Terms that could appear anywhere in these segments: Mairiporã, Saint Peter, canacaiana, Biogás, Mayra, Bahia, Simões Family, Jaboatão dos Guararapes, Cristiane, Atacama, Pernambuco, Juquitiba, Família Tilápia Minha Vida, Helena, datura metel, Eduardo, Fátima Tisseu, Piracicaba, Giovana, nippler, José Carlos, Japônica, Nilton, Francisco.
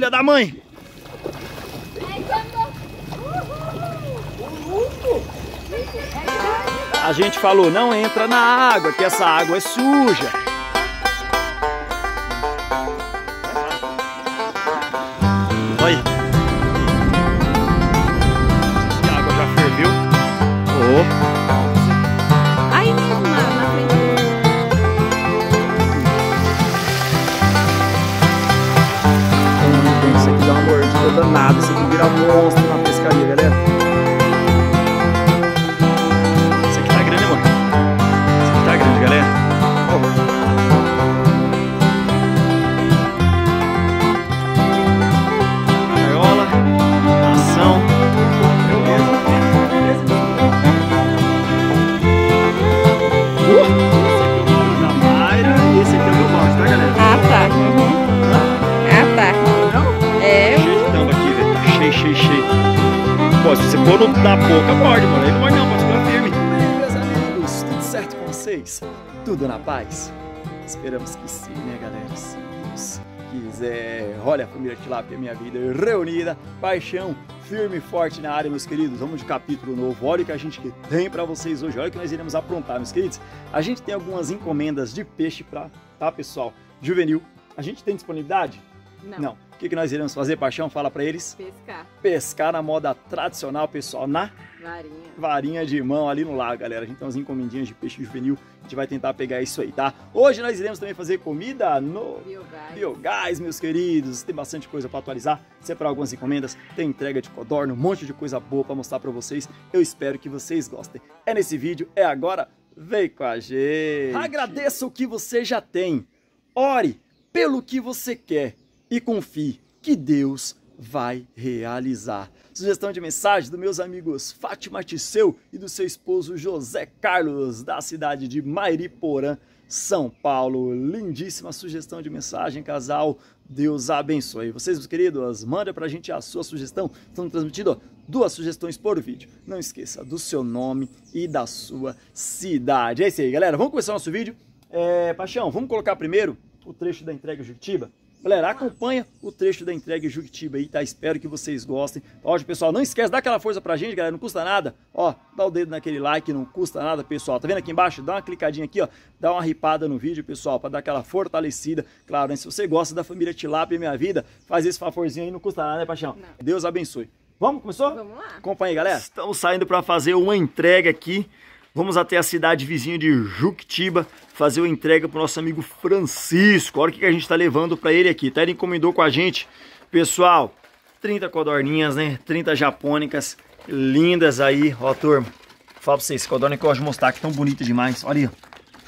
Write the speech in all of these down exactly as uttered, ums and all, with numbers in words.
filha da mãe. A gente falou, não entra na água, que essa água é suja. Olha aí. A água já ferveu. Oh. Aí mesmo lá na frente. Isso aqui dá uma mordida danada, isso aqui vira monstro na pescaria, galera. Na boca morde, mano. Ele não morde não, pode ficar firme. Meus amigos, tudo certo com vocês? Tudo na paz? Esperamos que sim, né, galera? Se Deus quiser. Olha a família Tilápia Minha Vida reunida. Paixão firme e forte na área, meus queridos. Vamos de capítulo novo. Olha o que a gente tem pra vocês hoje. Olha o que nós iremos aprontar, meus queridos. A gente tem algumas encomendas de peixe pra... Tá, pessoal? Juvenil. A gente tem disponibilidade? Não. Não. O que, que nós iremos fazer, Paixão? Fala pra eles. Pescar. Pescar na moda tradicional, pessoal, na varinha. Varinha de mão ali no lago, galera. A gente tem umas encomendinhas de peixe juvenil, a gente vai tentar pegar isso aí, tá? Hoje nós iremos também fazer comida no Biogás, Biogás meus queridos. Tem bastante coisa pra atualizar, separar algumas encomendas, tem entrega de codorna, um monte de coisa boa pra mostrar pra vocês. Eu espero que vocês gostem. É nesse vídeo, é agora, vem com a gente. Agradeça o que você já tem. Ore pelo que você quer. E confie que Deus vai realizar. Sugestão de mensagem dos meus amigos Fátima Tisseu e do seu esposo José Carlos, da cidade de Mairiporã, São Paulo. Lindíssima sugestão de mensagem, casal. Deus abençoe. Vocês, meus queridos, manda pra gente a sua sugestão. Estamos transmitindo duas sugestões por vídeo. Não esqueça do seu nome e da sua cidade. É isso aí, galera. Vamos começar o nosso vídeo. É, Paixão, vamos colocar primeiro o trecho da entrega Juquitiba. Galera, acompanha o trecho da entrega em Juquitiba aí, tá? Espero que vocês gostem. Hoje, pessoal, não esquece, dá aquela força pra gente, galera, não custa nada. Ó, dá o dedo naquele like, não custa nada, pessoal. Tá vendo aqui embaixo? Dá uma clicadinha aqui, ó. Dá uma ripada no vídeo, pessoal, pra dar aquela fortalecida. Claro, né? Se você gosta da família Tilápia Minha Vida, faz esse favorzinho aí, não custa nada, né, Paixão? Não. Deus abençoe. Vamos, começou? Vamos lá. Acompanha aí, galera. Estamos saindo pra fazer uma entrega aqui. Vamos até a cidade vizinha de Juquitiba fazer uma entrega para o nosso amigo Francisco. Olha o que a gente está levando para ele aqui, tá? Ele encomendou com a gente, pessoal, trinta codorninhas, né? trinta japônicas lindas aí. Ó, turma, fala para vocês, codorna que eu gosto de mostrar, que tão bonita demais. Olha aí,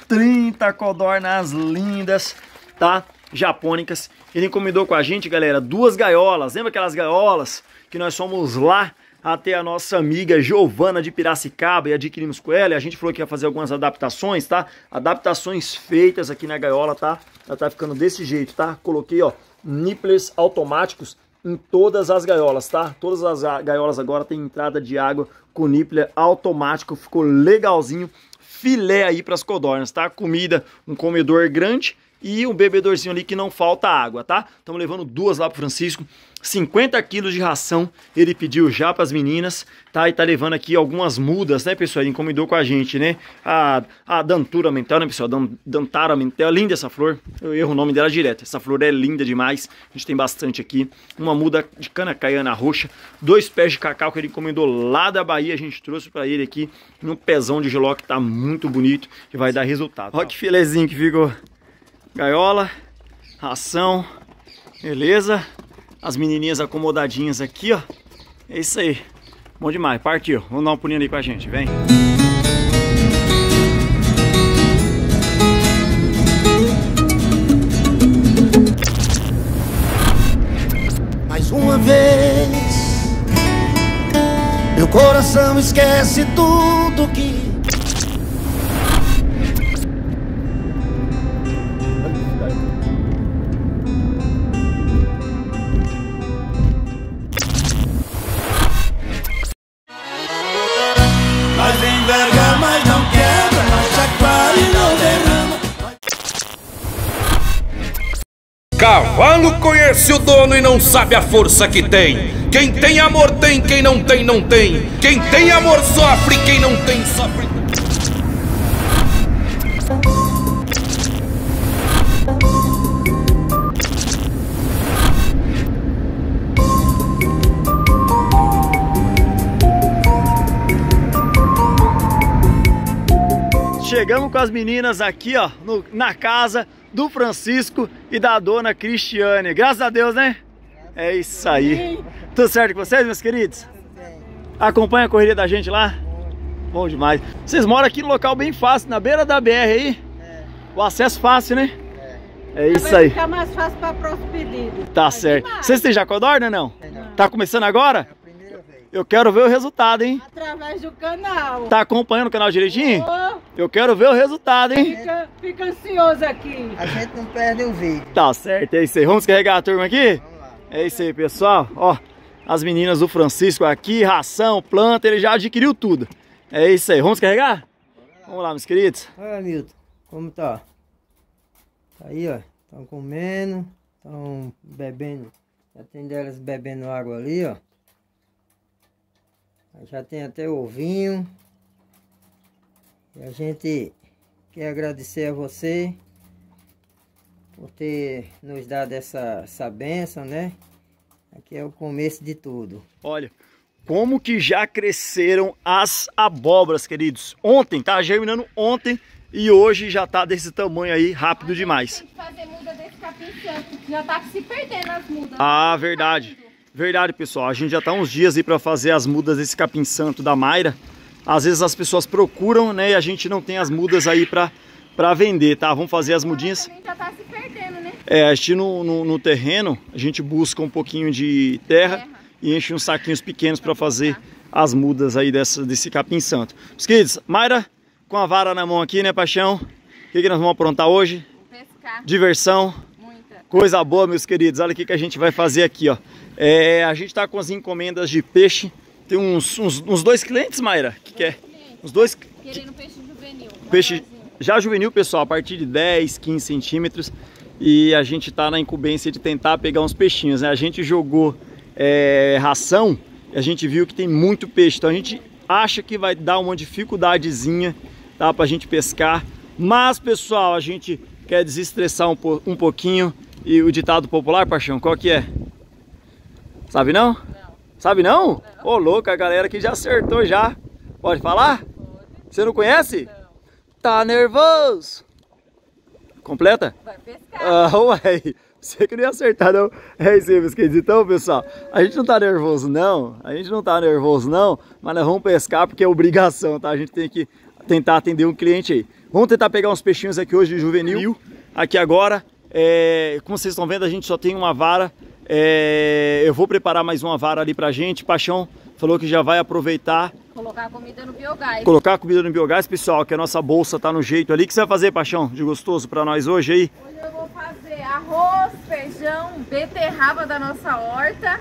trinta codornas lindas, tá? Japônicas. Ele encomendou com a gente, galera, duas gaiolas. Lembra aquelas gaiolas que nós fomos lá até a nossa amiga Giovana de Piracicaba e adquirimos com ela? E a gente falou que ia fazer algumas adaptações, tá? Adaptações feitas aqui na gaiola, tá? Ela tá ficando desse jeito, tá? Coloquei, ó, nipplers automáticos em todas as gaiolas, tá? Todas as gaiolas agora tem entrada de água com nippler automático. Ficou legalzinho. Filé aí pras codornas, tá? Comida, um comedor grande e um bebedorzinho ali que não falta água, tá? Estamos levando duas lá pro Francisco. cinquenta quilos de ração ele pediu já para as meninas, tá? E tá levando aqui algumas mudas, né, pessoal? Ele encomendou com a gente, né? A, a datura metel, né, pessoal? Datura metel, linda essa flor. Eu erro o nome dela direto. Essa flor é linda demais. A gente tem bastante aqui. Uma muda de canacaiana roxa. Dois pés de cacau que ele encomendou lá da Bahia. A gente trouxe para ele aqui num pezão de geló que tá muito bonito e vai dar resultado. Olha que filezinho que ficou. Gaiola, ração, beleza? As menininhas acomodadinhas aqui, ó. É isso aí. Bom demais. Partiu. Vamos dar um pulinho ali com a gente. Vem. Mais uma vez, meu coração esquece tudo que... conhece o dono e não sabe a força que tem. Quem tem amor tem, quem não tem, não tem. Quem tem amor sofre, quem não tem sofre. Chegamos com as meninas aqui, ó, no, na casa do Francisco e da dona Cristiane. Graças a Deus, né? É isso aí. Tudo certo com vocês, meus queridos? Acompanha a correria da gente lá? Bom demais. Vocês moram aqui num local bem fácil, na beira da B R aí? É. O acesso fácil, né? É. É isso aí. Vai ficar mais fácil para próximo pedido. Tá certo. Vocês têm jacodorna, não? Não. Tá começando agora? Eu quero ver o resultado, hein? Através do canal. Tá acompanhando o canal direitinho? Oh. Eu quero ver o resultado, hein? Fica, fica ansioso aqui. A gente não perde o vídeo. Tá certo, é isso aí. Vamos carregar a turma aqui? Vamos lá. É isso aí, pessoal. Ó, as meninas do Francisco aqui, ração, planta, ele já adquiriu tudo. É isso aí. Vamos carregar? Vamos lá, meus queridos. Olha, Nilton, como tá? Aí, ó. Estão comendo, estão bebendo. Já tem delas bebendo água ali, ó. Já tem até ovinho. E a gente quer agradecer a você por ter nos dado essa, essa bênção, né? Aqui é o começo de tudo. Olha, como que já cresceram as abóboras, queridos. Ontem, tá germinando ontem e hoje já tá desse tamanho aí, rápido demais. Tem que fazer muda desse capim santo, já tá se perdendo as mudas. Ah, verdade. Verdade, pessoal, a gente já tá uns dias aí para fazer as mudas desse capim santo da Mayra. Às vezes as pessoas procuram, né, e a gente não tem as mudas aí para para vender, tá? Vamos fazer as mudinhas. A gente já tá se perdendo, né? É, a gente no, no, no terreno, a gente busca um pouquinho de terra, terra. E enche uns saquinhos pequenos para fazer as mudas aí dessa, desse capim santo. Os kids, Mayra, com a vara na mão aqui, né, paixão? O que, que nós vamos aprontar hoje? Pescar. Diversão. Coisa boa, meus queridos. Olha o que a gente vai fazer aqui, ó. É, a gente tá com as encomendas de peixe. Tem uns, uns, uns dois clientes, Mayra, que quer? É? Os dois... Querendo peixe juvenil. Peixe já juvenil, pessoal, a partir de dez, quinze centímetros. E a gente tá na incumbência de tentar pegar uns peixinhos, né? A gente jogou é, ração e a gente viu que tem muito peixe. Então a gente acha que vai dar uma dificuldadezinha, tá? Pra gente pescar. Mas, pessoal, a gente quer desestressar um, po um pouquinho. E o ditado popular, paixão, qual que é? Sabe não? Não. Sabe não? Ô, oh, louco, a galera que já acertou já. Pode falar? Pode. Você não conhece? Não. Tá nervoso. Completa? Vai pescar. Ah, ué, você que não ia acertar, não. É isso aí, meus queridos. Então, pessoal, a gente não tá nervoso, não. A gente não tá nervoso, não. Mas nós vamos pescar porque é obrigação, tá? A gente tem que tentar atender um cliente aí. Vamos tentar pegar uns peixinhos aqui hoje de juvenil. Aqui agora. É, como vocês estão vendo, a gente só tem uma vara. É, eu vou preparar mais uma vara ali pra gente. Paixão falou que já vai aproveitar. Colocar a comida no biogás. Colocar a comida no biogás, pessoal, que a nossa bolsa tá no jeito ali. O que você vai fazer, Paixão, de gostoso pra nós hoje aí? Hoje eu vou fazer arroz, feijão, beterraba da nossa horta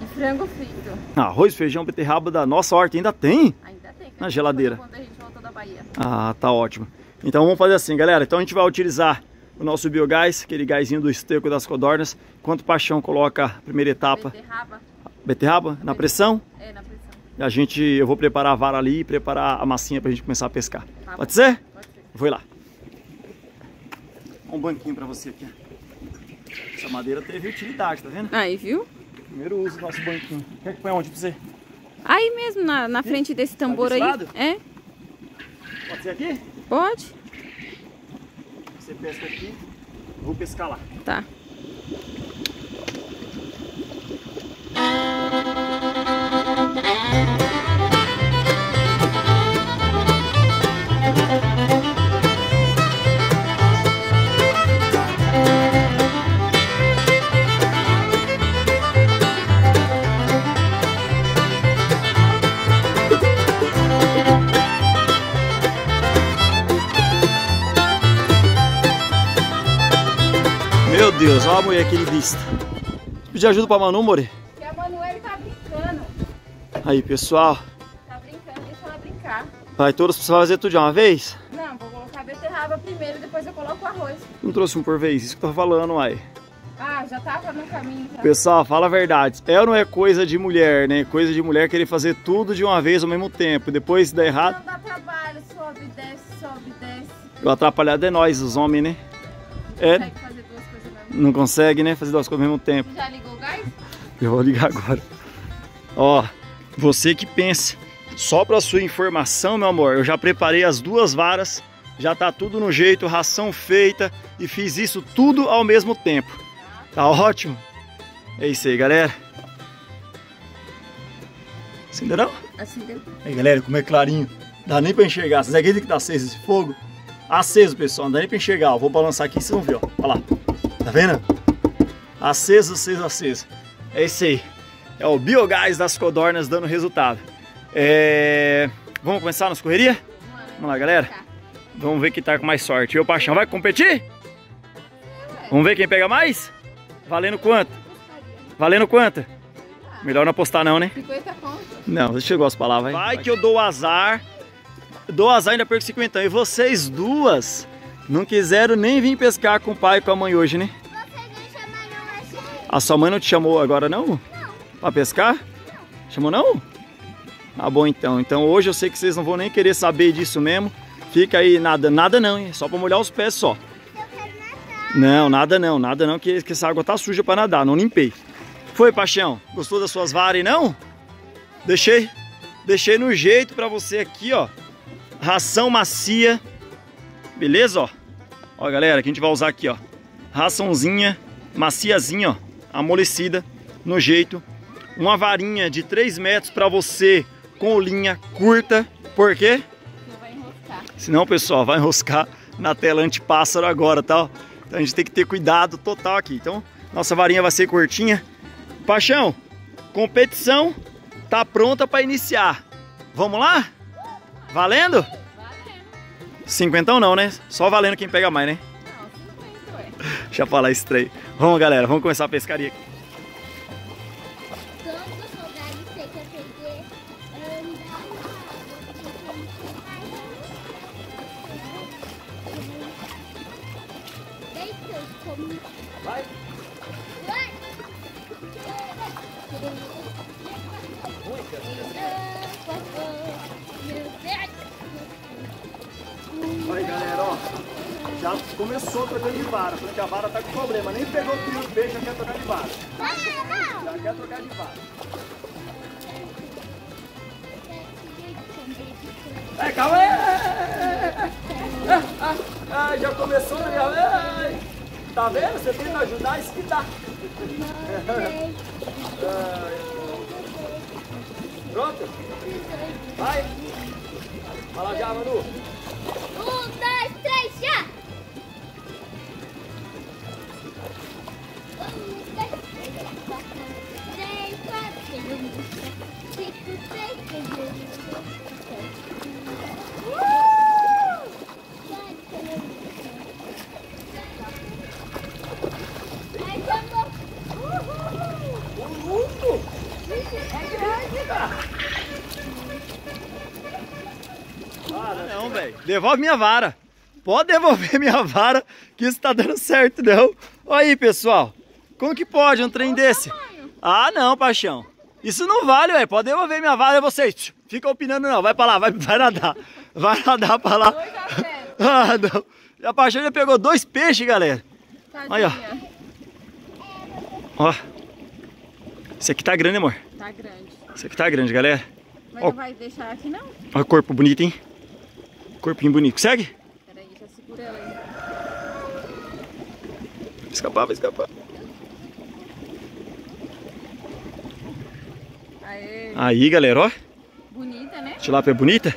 e frango frito. Arroz, feijão, beterraba da nossa horta. Ainda tem? Ainda tem. Na geladeira. Quando a gente volta da Bahia. Ah, tá ótimo. Então vamos fazer assim, galera. Então a gente vai utilizar o nosso biogás, aquele gásinho do esterco das codornas. Enquanto o Paixão coloca a primeira etapa. Beterraba. Beterraba? Na pressão? É, na pressão. E a gente, eu vou preparar a vara ali e preparar a massinha pra gente começar a pescar. Tá, pode ser? Pode ser. Vou lá. Um banquinho pra você aqui. Essa madeira teve utilidade, tá vendo? Aí, viu? Primeiro uso do nosso banquinho. Quer que põe onde pra você? Aí mesmo, na, na frente desse tambor desse aí. Lado? É. Pode ser aqui? Pode. Você pesca aqui, eu vou pescar lá. Tá. Deus, olha a mulher equilibrista. Pedir ajuda pra Manu, More? Porque a Manu, ele tá brincando. Aí, pessoal. Tá brincando, deixa ela brincar. Vai, todos precisam fazer tudo de uma vez? Não, vou colocar a beterraba primeiro, depois eu coloco o arroz. Não trouxe um por vez, isso que eu tô falando, uai. Ah, já tava no caminho. Já. Pessoal, fala a verdade. É ou não é coisa de mulher, né? Coisa de mulher querer fazer tudo de uma vez ao mesmo tempo. Depois se der errado... Não dá trabalho, sobe, desce, sobe, desce. O atrapalhado é nós, os homens, né? Não é... consegue fazer duas coisas ao mesmo tempo. Não consegue, né? Fazer duas coisas ao mesmo tempo. Já ligou o gás? Eu vou ligar agora. Ó, você que pensa. Só para sua informação, meu amor, eu já preparei as duas varas. Já tá tudo no jeito, ração feita. E fiz isso tudo ao mesmo tempo. Tá ótimo? É isso aí, galera. Acendeu não? Acendeu. Aí, galera, como é clarinho. Dá nem pra enxergar. Vocês acreditam que tá aceso esse fogo? Aceso, pessoal. Não dá nem pra enxergar. Eu vou balançar aqui e vocês vão ver, ó. Olha lá. Tá vendo? Aceso, aceso, aceso. É isso aí. É o biogás das codornas dando resultado. É... Vamos começar a nossa correria? Vamos lá, galera. Vamos ver quem tá com mais sorte. Eu, Paixão, vai competir? Vamos ver quem pega mais? Valendo quanto? Valendo quanto? Melhor não apostar não, né? cinquenta conto. Não, deixa eu chegar as palavras. Vai que eu dou azar. Dou azar e ainda perco cinquenta. E vocês duas não quiseram nem vir pescar com o pai e com a mãe hoje, né? Vocês nem chamaram a gente. A sua mãe não te chamou agora não? Não. Pra pescar? Não. Chamou não? Tá bom então. Então hoje eu sei que vocês não vão nem querer saber disso mesmo. Fica aí, nada, nada não, hein? Só pra molhar os pés só. Eu quero nadar. Não, nada não, nada não, que, que essa água tá suja pra nadar, não limpei. Foi, Paixão? Gostou das suas varas, não? Deixei, deixei no jeito pra você aqui, ó. Ração macia. Beleza, ó? Ó, galera, que a gente vai usar aqui, ó. Raçãozinha, maciazinha, ó. Amolecida, no jeito. Uma varinha de três metros pra você com linha curta. Por quê? Senão, pessoal, vai enroscar na tela antipássaro agora, tá? Então a gente tem que ter cuidado total aqui. Então, nossa varinha vai ser curtinha. Paixão, competição tá pronta para iniciar. Vamos lá? Valendo? Valendo. cinquenta ou não, né? Só valendo quem pega mais, né? Não, cinquenta, ué. Deixa eu falar isso daí. Vamos, galera, vamos começar a pescaria aqui. Aí, galera, ó, já começou trocando de vara, porque a vara tá com problema, nem pegou o fio do peixe, já quer trocar de vara. Já quer trocar de vara. É, calma aí! Ah, já começou, né? Tá vendo? Você tem que ajudar a esquitar. Pronto? Vai! Vai lá já, Manu! Um, dois, três, já! Um, dois, três, quatro, três, quatro, cinco, seis, não, velho. Devolve minha vara. Pode devolver minha vara, que isso tá dando certo, não. Olha aí, pessoal. Como que pode um trem desse? Ah, não, Paixão. Isso não vale, velho. Pode devolver minha vara, vocês. Fica opinando, não. Vai pra lá, vai, vai nadar. Vai nadar pra lá. Ah, não. E a Paixão já pegou dois peixes, galera. Aí, ó. Ó. Esse aqui tá grande, amor. Tá grande. Esse aqui tá grande, galera. Mas ó, não vai deixar aqui, não. Olha o corpo bonito, hein? Corpinho bonito. Consegue? Peraí, já segura ela aí. Vai escapar, vai escapar. Aê. Aí, galera, ó. Bonita, né? Tilápia bonita?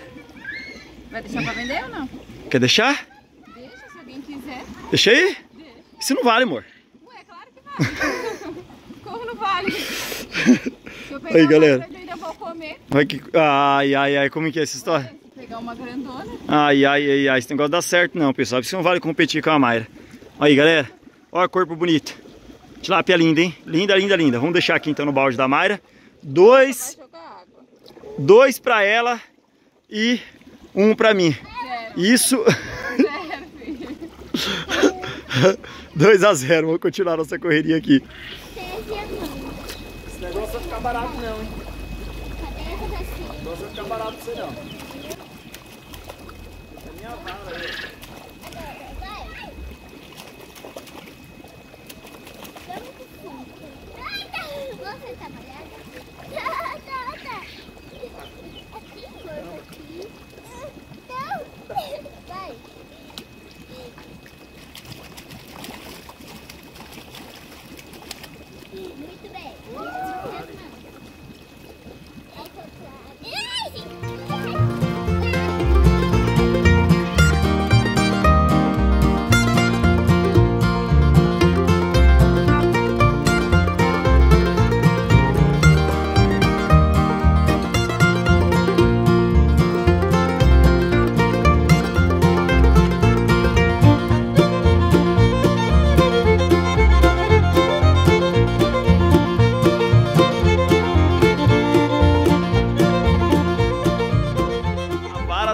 Vai deixar pra vender ou não? Quer deixar? Deixa, se alguém quiser. Deixa aí? Deixa. Isso não vale, amor. Ué, claro que vale. Como não vale? Se eu pegar aí, galera. Eu ainda vou comer. Ai, que... ai, ai, ai, como é que é essa história? Ué. Pegar uma grandona. Ai, ai, ai, ai. Esse negócio dá certo não, pessoal. Isso não vale competir com a Mayra. Aí, galera. Olha o corpo bonito. Tilápia linda, hein? Linda, linda, linda. Vamos deixar aqui, então, no balde da Mayra. Dois. Dois pra ela e um pra mim. Zero. Isso. Zero, filho. dois a zero, vamos continuar nossa correria aqui. Esse negócio vai ficar barato não, hein? Esse negócio vai ficar barato pra você não. Essa é minha vara aí.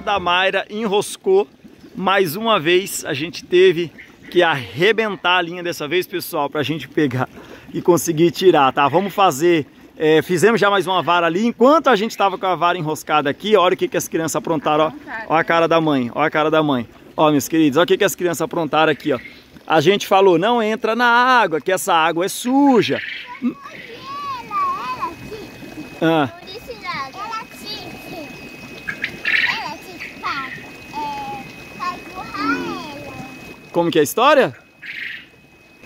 A Mayra enroscou mais uma vez, a gente teve que arrebentar a linha dessa vez, pessoal, para a gente pegar e conseguir tirar, tá? Vamos fazer, é, fizemos já mais uma vara ali, enquanto a gente estava com a vara enroscada aqui, olha o que, que as crianças aprontaram, ó, ó a cara da mãe, ó a cara da mãe, ó meus queridos, olha o que, que as crianças aprontaram aqui, ó, a gente falou, não entra na água, que essa água é suja. Ela, ela aqui, ah. Como que é a história?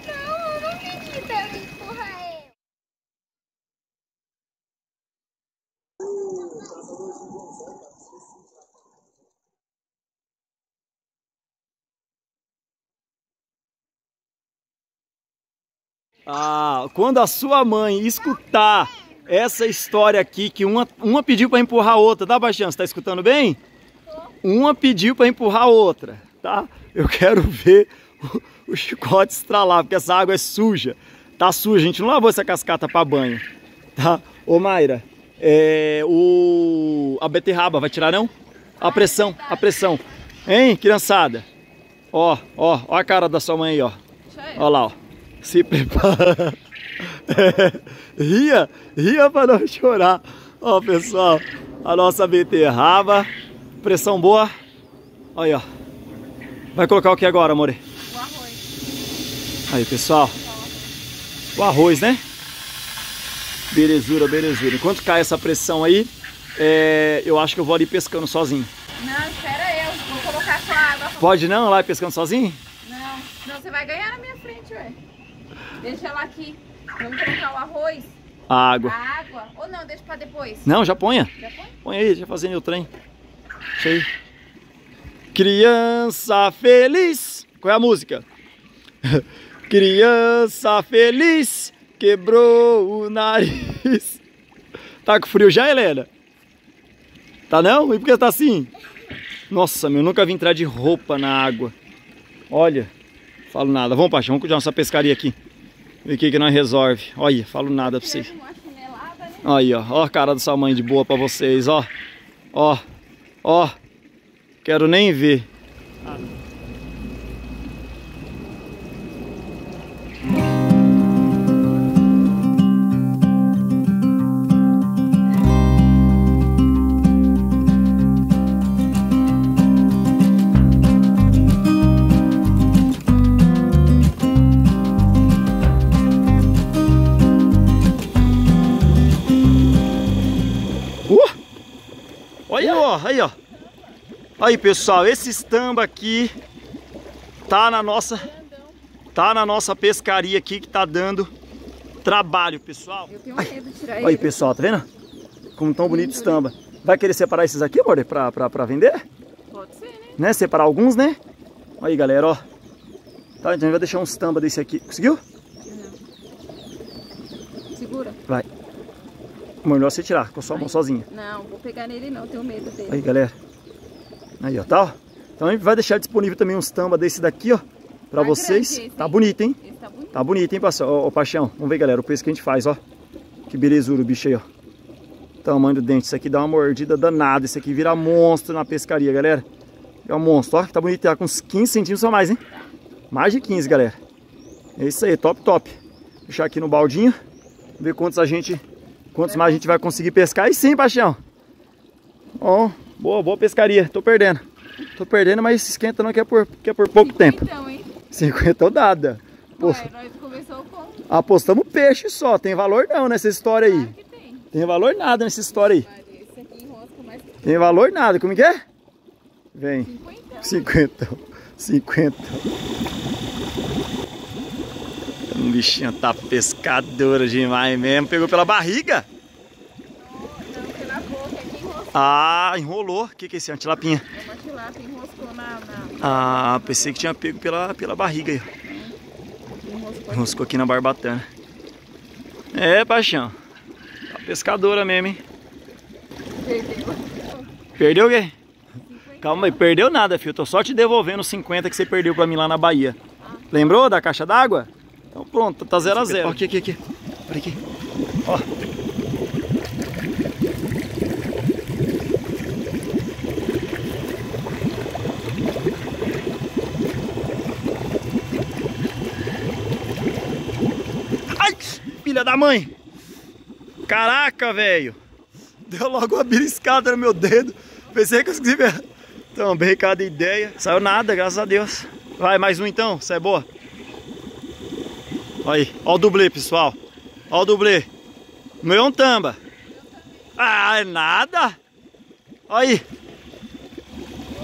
Não, eu não pedi pra ela empurrar ele. Ah, quando a sua mãe escutar essa história aqui, que uma, uma pediu pra empurrar a outra, dá baixinho, você tá escutando bem? Uma pediu pra empurrar a outra, tá? Eu quero ver o, o chicote estralar, porque essa água é suja. Tá suja, a gente não lavou essa cascata para banho, tá? Ô Mayra, é, o, a beterraba vai tirar não? A pressão, a pressão. Hein, criançada? Ó, ó, ó a cara da sua mãe aí, ó. Ó lá, ó. Se prepara. É, ria, ria para não chorar. Ó, pessoal, a nossa beterraba. Pressão boa. Olha aí, ó. Vai colocar o que agora, amore? O arroz. Aí, pessoal. O arroz, né? Belezura, belezura. Enquanto cai essa pressão aí, é... eu acho que eu vou ali pescando sozinho. Não, espera eu. Vou colocar só água. Pode não, lá pescando sozinho? Não. Não, você vai ganhar na minha frente, ué. Deixa ela aqui. Vamos colocar o arroz. A água. A água. Ou não, deixa pra depois. Não, já ponha. Já põe? Põe aí, já fazendo o trem. Deixa aí. Criança feliz, qual é a música? Criança feliz, quebrou o nariz. Tá com frio já, Helena? Tá não? E por que tá assim? Nossa, meu, nunca vi entrar de roupa na água. Olha, falo nada. Vamos, Paixão, vamos cuidar dessa pescaria aqui. Ver o que que nós resolve. Olha, falo nada pra vocês. Aí, ó, ó a cara da sua mãe de boa pra vocês, ó. Ó, ó. Quero nem ver. Ah. Uh! Olha, ó, aí, ó. Aí pessoal, esse estamba aqui tá na nossa, tá na nossa pescaria aqui que tá dando trabalho, pessoal. Eu tenho medo de tirar ele. Aí pessoal, tá vendo? Como tão bonito estamba. Vai querer separar esses aqui, amor, pra, pra, pra vender? Pode ser, né? Né? Separar alguns, né? Aí galera, ó. Tá, então a gente vai deixar um estamba desse aqui. Conseguiu? Não. Segura. Vai. Melhor você tirar, com a sua mão sozinha. Não, vou pegar nele não, tenho medo dele. Aí galera. Aí, ó, tá? Ó. Então a gente vai deixar disponível também uns tamba desse daqui, ó, pra tá vocês. Grande, tá bonito, hein? Esse tá bonito. Tá bonito, hein, Paixão? Ó, ó, Paixão, vamos ver, galera, o preço que a gente faz, ó. Que belezura o bicho aí, ó. Tamanho do dente. Isso aqui dá uma mordida danada. Isso aqui vira monstro na pescaria, galera. É um monstro, ó. Tá bonito, tá com uns quinze centímetros a mais, hein? Mais de quinze, galera. É isso aí, top, top. Deixar aqui no baldinho. Ver quantos a gente, quantos mais a gente vai conseguir pescar. E sim, Paixão. Ó, boa, boa pescaria. Tô perdendo. Tô perdendo, mas esquenta não, que é por, que é por pouco tempo. Então, hein? cinquenta dada. Pô, ué, nós começamos com... Apostamos peixe só. Tem valor não nessa história aí. Claro que tem. Tem valor nada nessa história aí. Esse aqui enrosca mais... Tem valor nada. Como que é? Vem. cinquenta. cinquenta. cinquenta. Um bichinho tá pescador demais mesmo. Pegou pela barriga. Não, não, pela boca. Aqui enroscou. Ah, enrolou. O que que é esse? Uma tilapinha. É uma tilápia, enroscou na... na... Ah, pensei que tinha pego pela, pela barriga aí. Enroscou aqui na barbatana. É, Paixão. Tá pescadora mesmo, hein? Perdeu. Perdeu o quê? cinquenta. Calma aí, perdeu nada, filho. Tô só te devolvendo os cinquenta que você perdeu pra mim lá na Bahia. Ah. Lembrou da caixa d'água? Então pronto, tá zero a zero. Ó, aqui, aqui, aqui. Olha aqui. Ó. Filha da mãe! Caraca, velho! Deu logo uma beliscada no meu dedo. Pensei que eu consegui ver. Também, cada ideia. Saiu nada, graças a Deus. Vai, mais um então. Isso é boa. Olha aí. Olha o dublê, pessoal. Olha o dublê. O meu é um tamba. Ah, é nada? Olha aí.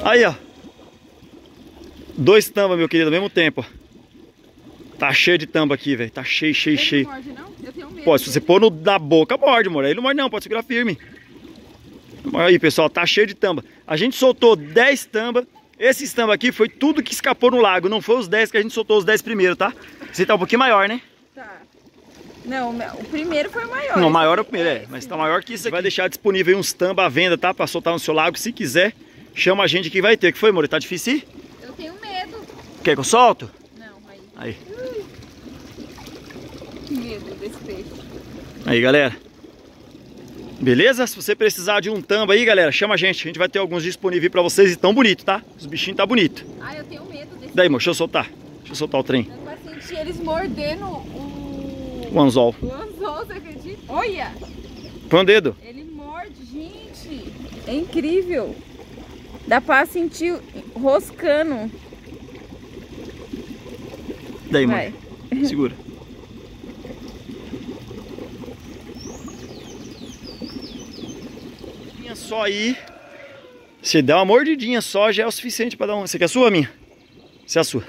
Aí, ó. Dois tambas, meu querido, ao mesmo tempo. Tá cheio de tamba aqui, velho. Tá cheio, cheio, ele cheio. Não morde, não? Eu tenho medo. Pô, se você pôr no, na boca, morde, amor. Aí não morde não, pode segurar firme. Aí, pessoal, tá cheio de tamba. A gente soltou dez tamba. Esses tamba aqui foi tudo que escapou no lago. Não foi os dez que a gente soltou, os dez primeiros, tá? Você tá um pouquinho maior, né? Tá. Não, o primeiro foi o maior. Não, o maior é o primeiro, é. Mas tá maior que isso aqui. Vai deixar disponível aí uns tamba à venda, tá? Pra soltar no seu lago. Se quiser, chama a gente que vai ter. O que foi, amor? Tá difícil ir? Eu tenho medo. Quer que eu solto? Não, aí. Aí. Medo desse peixe. Aí, galera. Beleza? Se você precisar de um tamba aí, galera, chama a gente. A gente vai ter alguns disponíveis pra vocês e tão bonito, tá? Os bichinhos tá bonito. Ah, eu tenho medo desse. Daí, amor, deixa eu soltar. Deixa eu soltar o trem. Eu quase senti eles mordendo o... o anzol. O anzol, você acredita? Olha! Põe o dedo. Ele morde, gente. É incrível. Dá pra sentir roscando. Daí, vai, mano. Segura. Só aí, se der uma mordidinha só, já é o suficiente para dar uma. Você quer a sua, minha? Você é a sua.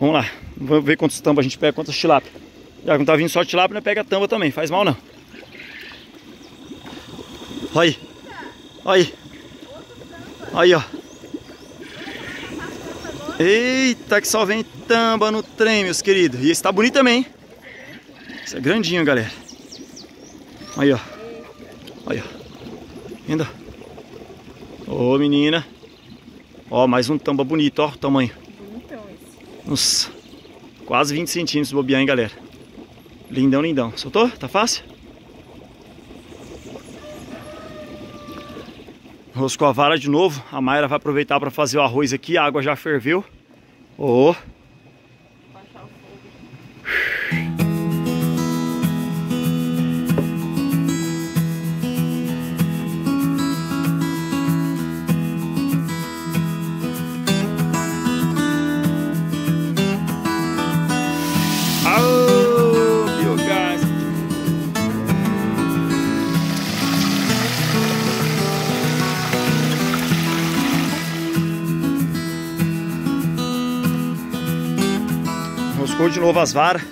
Vamos lá, vamos ver quantos tambas a gente pega, quantas tilápia. Já que não tá vindo só de tilápia, né? Pega a tamba também, faz mal não. Olha aí, olha aí, aí ó. Eita, que só vem tamba no trem, meus queridos. E esse tá bonito também, hein? Esse é grandinho, galera. Aí ó, aí ó. Ainda. Ô, menina. Ó, mais um tamba bonito, ó, o tamanho. Bonitão esse. Nossa. Quase vinte centímetros bobear, hein, galera. Lindão, lindão. Soltou? Tá fácil? Roscou a vara de novo. A Mayra vai aproveitar pra fazer o arroz aqui. A água já ferveu. Ô. De novo as varas,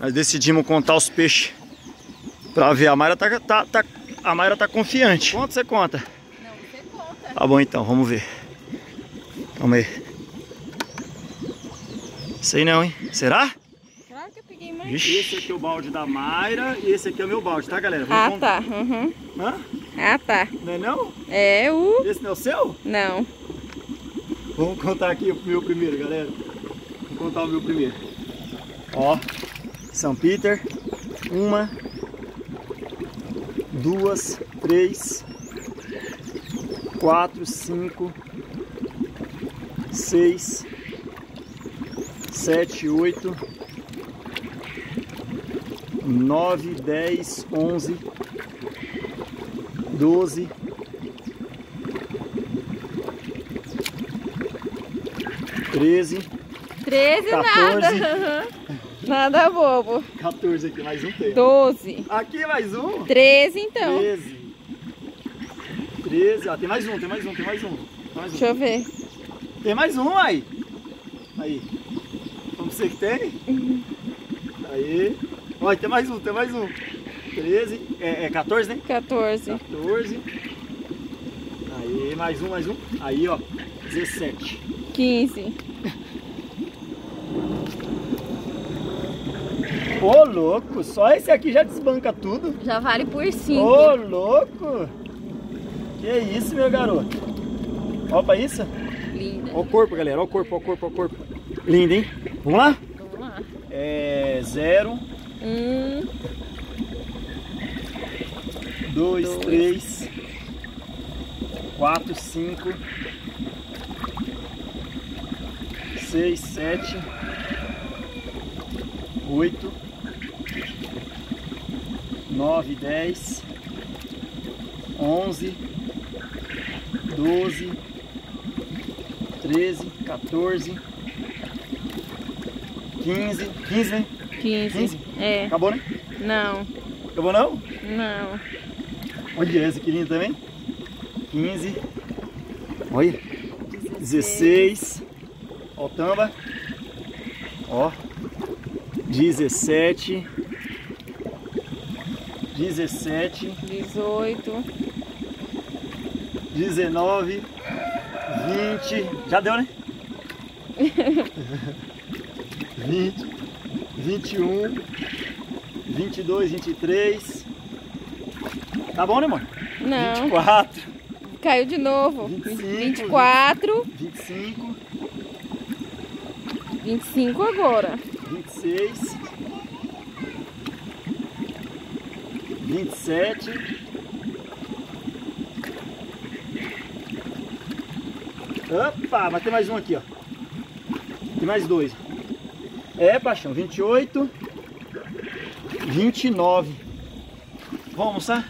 nós decidimos contar os peixes pra ver. A Mayra tá, tá, tá, a Mayra tá confiante. Quanto você conta? Não, você conta. Tá bom então, vamos ver. Calma aí. Sei não, hein? Será? Claro que eu peguei mais. Vixe. Esse aqui é o balde da Mayra e esse aqui é o meu balde, tá, galera? Vamos ah, contar. Tá. Uhum. Hã? Ah, tá. Não é não? É o... Esse não é o seu? Não. Vamos contar aqui o meu primeiro, galera. Vou contar o meu primeiro. Ó, São Peter, uma, duas, três, quatro, cinco, seis, sete, oito, nove, dez, onze, doze, treze, treze, quatorze, nada. Nada bobo. quatorze aqui, mais um tem. doze. Aqui mais um? treze então. treze. treze. Ah, tem mais um, tem mais um, tem mais um. Tem mais um. Deixa eu ver. Tem mais um aí. Aí. Vamos ver que tem? Uhum. Aí. Olha, tem mais um, tem mais um. treze. É, é quatorze, né? quatorze. quatorze. Aí, mais um, mais um. Aí, ó. dezessete. quinze. Ô, louco, só esse aqui já desbanca tudo. Já vale por cinco. Ô, louco. Que isso, meu garoto. Olha pra isso. Linda. Olha o corpo, galera. Olha o corpo, olha o corpo, olha o corpo. Linda, hein? Vamos lá? Vamos lá. É... Zero. Um. Dois, dois. Três. Quatro, cinco. Seis, sete. Oito. nove, dez, onze, doze, treze, quatorze, quinze, quinze, né? quinze. quinze? É. Acabou, né? Não. Acabou, não? Não. Olha essa aqui linda também. quinze. Olha. dezesseis. Ó, tamba. Ó. dezessete. dezessete, dezoito, dezenove, vinte. Já deu, né? vinte, vinte e um, vinte e dois, vinte e três. Tá bom, né, amor? Não. vinte e quatro. Caiu de novo. vinte e cinco, vinte e quatro. vinte e cinco. vinte e cinco agora. vinte e seis. vinte e sete. Opa, mas tem mais um aqui, ó. Tem mais dois. É, paixão. vinte e oito, vinte e nove. Vamos almoçar?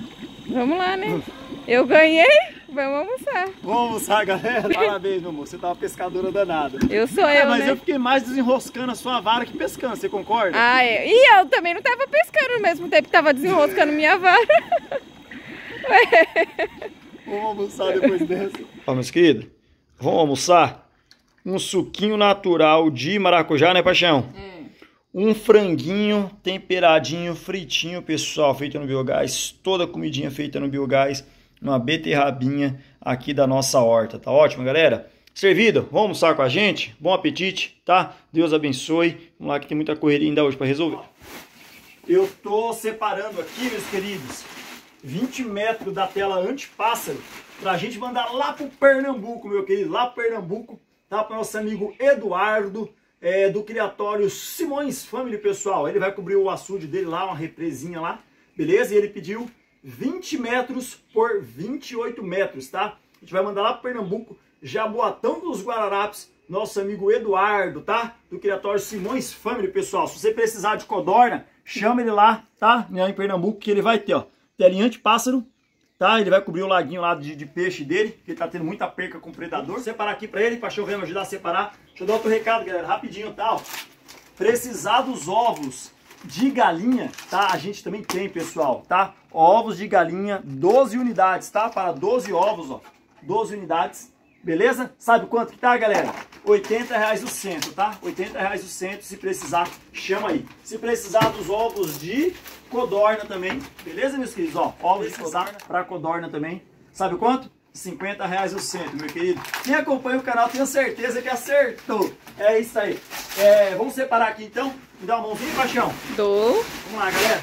Vamos lá, né? Eu ganhei, vamos almoçar. Vamos almoçar, galera. Parabéns, meu amor. Você tá uma pescadora danada. Eu sou ah, eu, mas né? eu fiquei mais desenroscando a sua vara que pescando, você concorda? Ah, é. E eu também não tava pescando ao mesmo tempo que tava desenroscando minha vara. Vamos almoçar depois dessa. Ó, meus queridos, vamos almoçar um suquinho natural de maracujá, né, paixão? É. Um franguinho temperadinho, fritinho, pessoal, feito no biogás. Toda comidinha feita no biogás. Uma beterrabinha aqui da nossa horta, tá ótimo, galera? Servido, vamos almoçar com a gente? Bom apetite, tá? Deus abençoe. Vamos lá que tem muita correria ainda hoje para resolver. Eu tô separando aqui, meus queridos, vinte metros da tela antipássaro pra gente mandar lá pro Pernambuco, meu querido, lá pro Pernambuco, tá? Para nosso amigo Eduardo, é, do criatório Simões Family, pessoal. Ele vai cobrir o açude dele lá, uma represinha lá, beleza? E ele pediu vinte metros por vinte e oito metros, tá? A gente vai mandar lá para Pernambuco, Jaboatão dos Guararapes, nosso amigo Eduardo, tá? Do criatório Simões Family, pessoal. Se você precisar de codorna, chama ele lá, tá? Em Pernambuco, que ele vai ter, ó, telinha antipássaro, tá? Ele vai cobrir o laguinho lá de, de peixe dele, que ele tá tendo muita perca com o predador. Vou separar aqui para ele, para chover, me ajudar a separar. Deixa eu dar outro recado, galera, rapidinho, tá? Ó, precisar dos ovos de galinha, tá? A gente também tem, pessoal, tá? Ovos de galinha, doze unidades, tá? Para doze ovos, ó. doze unidades, beleza? Sabe quanto que tá, galera? oitenta reais o cento, tá? oitenta reais o cento, se precisar, chama aí. Se precisar dos ovos de codorna também, beleza, meus queridos? Ó, ovos de codorna para codorna também. Sabe quanto? cinquenta reais o cento, meu querido. Quem acompanha o canal, tenho certeza que acertou. É isso aí. É, vamos separar aqui, então. Me dá uma mãozinha, paixão. Dou. Vamos lá, galera.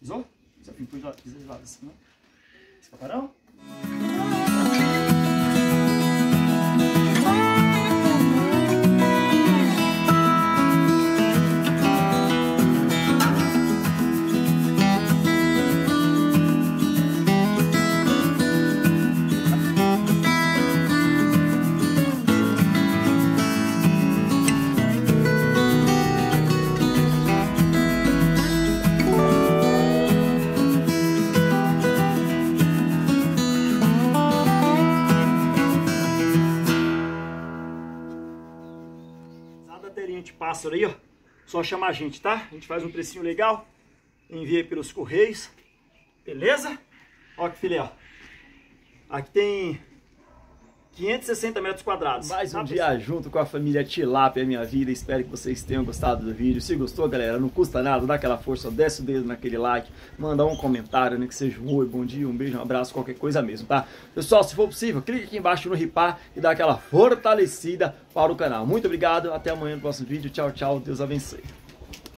Pisou? Já pintou de lado assim, né? Esse paparão? pássaro aí, ó. Só chamar a gente, tá? A gente faz um precinho legal. Envia pelos correios. Beleza? Ó que filé, ó. Aqui tem quinhentos e sessenta metros quadrados. Mais um dia junto com a família Tilápia Minha Vida. Espero que vocês tenham gostado do vídeo. Se gostou, galera, não custa nada, dá aquela força, desce o dedo naquele like, manda um comentário, né, que seja um oi, bom dia, um beijo, um abraço, qualquer coisa mesmo, tá? Pessoal, se for possível, clique aqui embaixo no ripar e dá aquela fortalecida para o canal. Muito obrigado, até amanhã no próximo vídeo. Tchau, tchau, Deus abençoe.